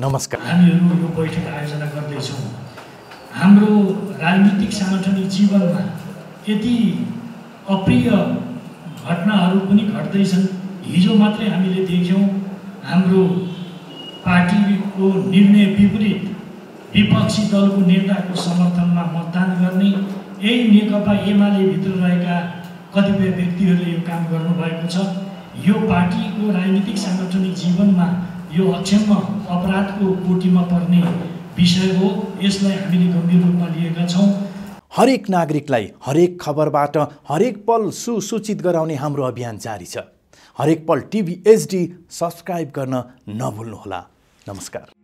नमस्कार। हामीहरु यो बैठक आयोजना गर्दै छौं। हाम्रो राजनीतिक सांगठनिक जीवनमा यति अप्रिय घटनाहरु पनि घट्दै छन्। हिजो मात्रै हामीले देख्यौं हाम्रो पार्टीको निर्णय विपरीत विपक्षी दलको नेताको समर्थनमा मतदान गर्ने यही नेकपा एमाले भित्र रहेका कतिपय व्यक्तिहरूले यो काम गर्नु भएको छ। यो पार्टीको राजनीतिक सांगठनिक जीवनमा यो अक्षम्म अपराधको कोटीमा पर्ने विषय हो। यसलाई हामीले गम्भीर रूपमा लिएका छौं। हरेक नागरिकलाई हरेक खबरबाट हरेक पल सुसूचित गराउने हाम्रो अभियान जारी छ। हरेक पल टिभी एचडी सब्स्क्राइब गर्न नभुल्नुहोला। नमस्कार।